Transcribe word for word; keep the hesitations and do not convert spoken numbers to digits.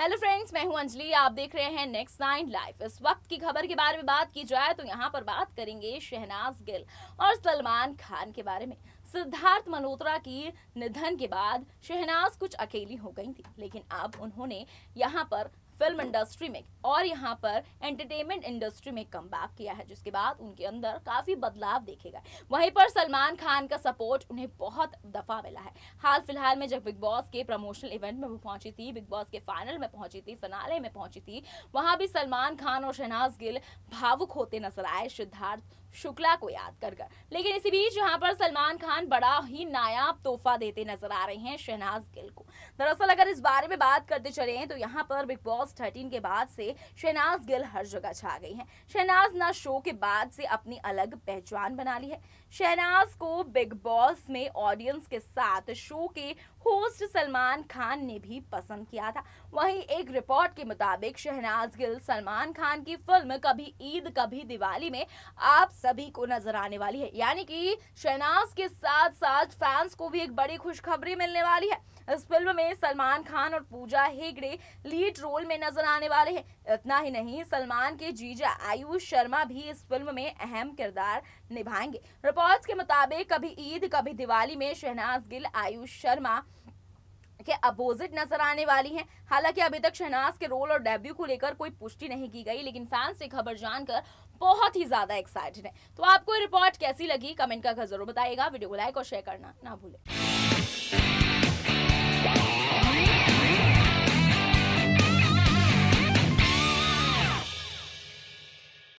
Hello friends, मैं हूं अंजलि। आप देख रहे हैं नेक्स्ट नाइन लाइफ। इस वक्त की खबर के बारे में बात की जाए तो यहां पर बात करेंगे शहनाज गिल और सलमान खान के बारे में। सिद्धार्थ मल्होत्रा की निधन के बाद शहनाज कुछ अकेली हो गई थी, लेकिन अब उन्होंने यहां पर फिल्म इंडस्ट्री में और यहाँ पर एंटरटेनमेंट इंडस्ट्री में कमबैक किया है, जिसके बाद उनके अंदर काफ़ी बदलाव देखे गए। वहीं पर सलमान खान का सपोर्ट उन्हें बहुत दफ़ा मिला है। हाल फिलहाल में जब बिग बॉस के प्रमोशनल इवेंट में वो पहुंची थी, बिग बॉस के फाइनल में पहुंची थी, फिनाले में पहुंची थी, वहाँ भी सलमान खान और शहनाज गिल भावुक होते नजर आए सिद्धार्थ शुक्ला को याद कर कर लेकिन इसी बीच यहाँ पर सलमान खान बड़ा ही नायाब तोहफा देते नजर आ रहे हैं शहनाज गिल को। दरअसल अगर इस बारे में बात करते चले तो यहाँ पर बिग बॉस थर्टीन के बाद से शहनाज गिल हर जगह छा गई हैं। शहनाज ना शो के बाद से अपनी अलग पहचान बना ली है। शहनाज को बिग बॉस में ऑडियंस के साथ शो के होस्ट सलमान खान ने भी पसंद किया था। वहीं एक रिपोर्ट के मुताबिक शहनाज गिल सलमान खान की फिल्म कभी ईद कभी दिवाली में आप सभी को नजर आने वाली है, यानी कि शहनाज के साथ साथ फैंस को भी एक बड़ी खुशखबरी मिलने वाली है। इस फिल्म में सलमान खान और पूजा हेगड़े लीड रोल में नजर आने वाले हैं। इतना ही नहीं, सलमान के जीजा आयुष शर्मा भी इस फिल्म में अहम किरदार निभाएंगे। रिपोर्ट्स के मुताबिक कभी ईद कभी दिवाली में शहनाज गिल आयुष शर्मा के अपोजिट नजर आने वाली हैं। हालांकि अभी तक शहनाज के रोल और डेब्यू को लेकर कोई पुष्टि नहीं की गई, लेकिन फैंस से खबर जानकर बहुत ही ज्यादा एक्साइटेड है। तो आपको ये रिपोर्ट कैसी लगी कमेंट करके जरूर बताइएगा। वीडियो को लाइक और शेयर करना ना भूलें।